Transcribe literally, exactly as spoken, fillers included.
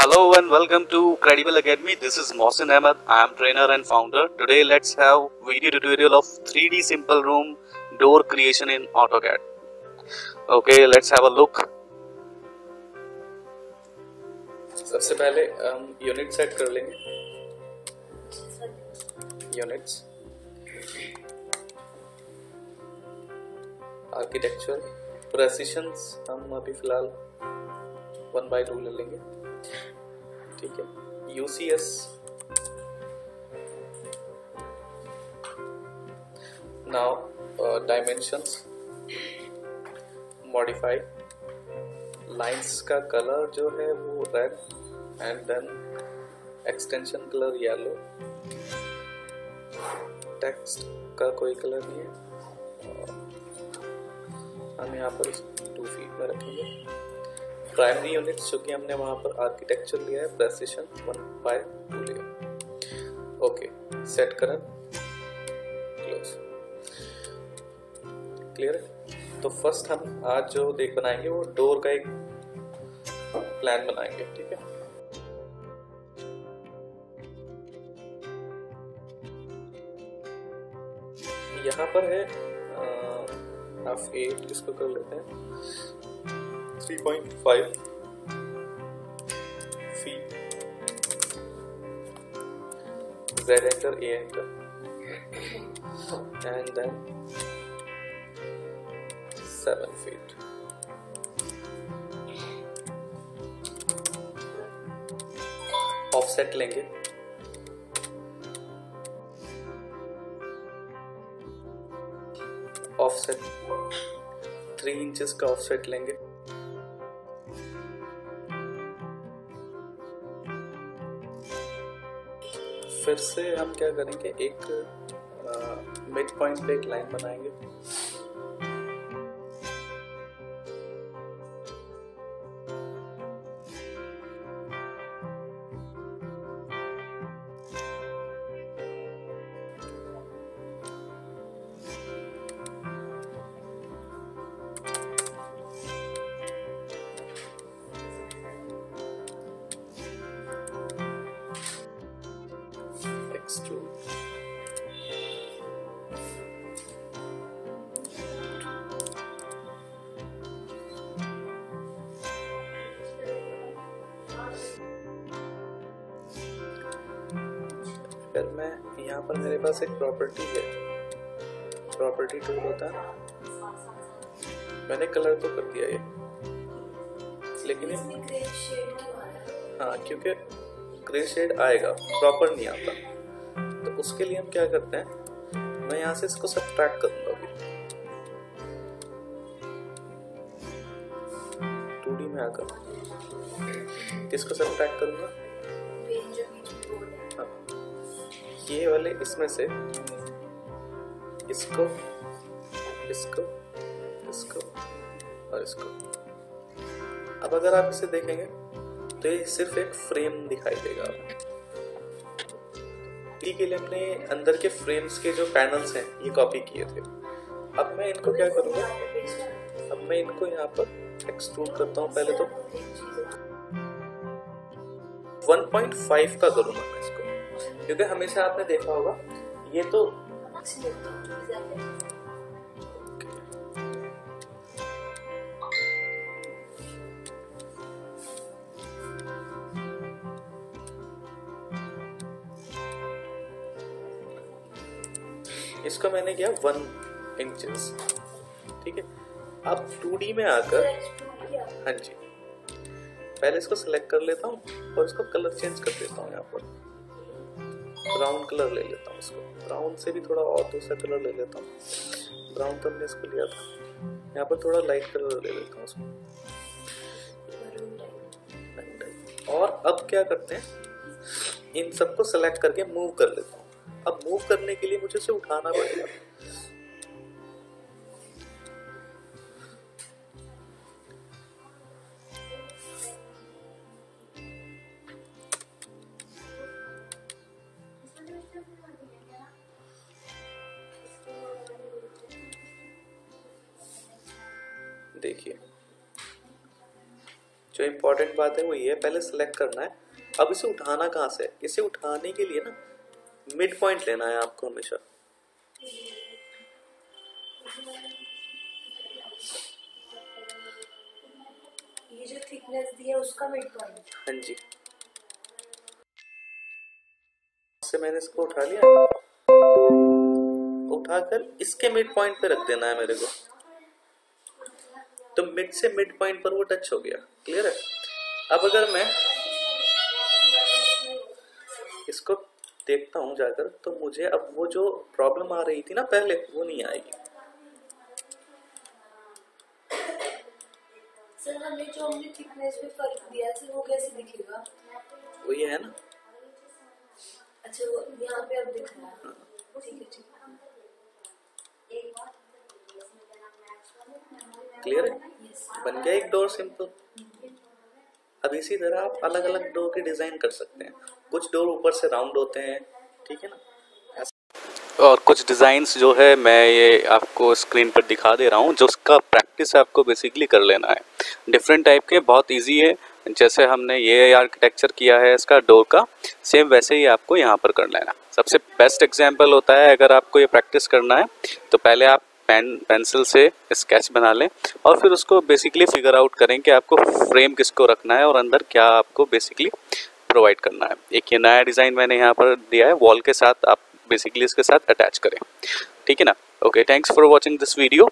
Hello and welcome to Credible Academy. This is Mohsen Ahmed. I am trainer and founder. Today let's have video tutorial of three D simple room door creation in AutoCAD. Okay, let's have a look. सबसे पहले हम unit set कर लेंगे. Units, architecture, प्रेसिशंस हम अभी फिलहाल one by to ले लेंगे. ठीक है, UCS now, dimensions modify, lines का कलर जो है वो red and then extension colour yellow, text का कोई कलर नहीं है, हम यहाँ पर टू फीट में रखेंगे. प्राइमरी यूनिट्स जो कि हमने वहां पर आर्किटेक्चर लिया है, प्रेसिशन वन बाय टू लिया. ओके, सेट करन, क्लोज. क्लियर है? तो फर्स्ट हम आज जो देख बनाएंगे वो डोर का एक प्लान बनाएंगे. ठीक है, यहाँ पर है हाफ एट, इसको कर लेते हैं three point five feet. Z enter, A enter, and then seven feet. Offset लेंगे. Offset three इंचेस का offset लेंगे. फिर से हम क्या करेंगे, एक मिड पॉइंट पे एक लाइन बनाएंगे. फिर मैं यहाँ पर, मेरे पास एक प्रॉपर्टी है, प्रॉपर्टी टूल होता है. मैंने कलर तो कर दिया ये, लेकिन हाँ, क्योंकि ग्रे शेड आएगा, प्रॉपर नहीं आता, तो उसके लिए हम क्या करते हैं, मैं यहाँ से इसको सब्ट्रैक्ट करूँगा. अभी टू डी में आकर किसको सब्ट्रैक्ट करूँगा, ये वाले इसमें से इसको इसको इसको और इसको. अब अगर आप इसे देखेंगे तो ये सिर्फ एक फ्रेम दिखाई देगा. के लिए हमने अंदर के फ्रेम्स के जो पैनल्स हैं ये कॉपी किए थे. अब मैं इनको क्या करूँगा, अब मैं इनको यहाँ पर एक्सट्रूड करता हूँ. पहले तो वन पॉइंट फाइव का करूँगा मैं इसको, क्योंकि हमेशा आपने देखा होगा ये तो इसको मैंने किया वन इंचेस. ठीक है, अब टू डी में आकर, हाँ जी, पहले इसको सिलेक्ट कर लेता हूँ और इसको कलर चेंज कर देता हूँ. यहाँ पर ब्राउन कलर ले लेता हूँ, इसको ब्राउन से भी थोड़ा और दूसरा कलर ले लेता हूँ. ब्राउन तो हमने इसको लिया था, यहाँ पर थोड़ा लाइट कलर ले लेता हूँ इसको. और अब क्या करते हैं, इन सबको सेलेक्ट करके मूव कर लेता हूँ. अब मूव करने के लिए मुझे इसे उठाना पड़ेगा. देखिए, जो जो इम्पोर्टेंट बात है वो ये है, पहले सेलेक्ट करना है। अब इसे उठाना कहाँ से है? इसे उठाने के लिए ना मिड पॉइंट लेना है आपको हमेशा। ये जो थिकनेस दी है उसका मिड पॉइंट। हाँ जी, से मैंने इसको उठा लिया, उठाकर इसके मिड पॉइंट पे रख देना है मेरे को, तो मिड से मिड पॉइंट पर वो टच हो गया। क्लियर है? अब अगर मैं इसको देखता हूं जाकर, तो मुझे अब वो जो प्रॉब्लम आ रही थी ना पहले, वो नहीं आएगी। सर हमने जो हमने थिकनेस पे फर्क दिया सर, वो कैसे दिखेगा? वो ये है ना। अच्छा, वो यहाँ पे अब दिख रहा है। ठीक है, ठीक है। एक बार क्लियर है? बन गया एक डोर सिंपल। अब इसी तरह आप अलग अलग डोर के डिजाइन कर सकते हैं। कुछ डोर ऊपर से राउंड होते हैं, ठीक है ना, और कुछ डिजाइन्स जो है मैं ये आपको स्क्रीन पर दिखा दे रहा हूँ, जो उसका प्रैक्टिस आपको बेसिकली कर लेना है। डिफरेंट टाइप के बहुत इजी है, जैसे हमने ये आर्किटेक्चर किया है इसका डोर का, सेम वैसे ही आपको यहाँ पर कर लेना। सबसे बेस्ट एग्जाम्पल होता है, अगर आपको ये प्रैक्टिस करना है तो पहले आप पेन पेंसिल से स्केच बना लें और फिर उसको बेसिकली फिगर आउट करें कि आपको फ्रेम किसको रखना है और अंदर क्या आपको बेसिकली प्रोवाइड करना है। एक ये नया डिज़ाइन मैंने यहाँ पर दिया है, वॉल के साथ आप बेसिकली इसके साथ अटैच करें, ठीक है ना। Okay, thanks for watching this video.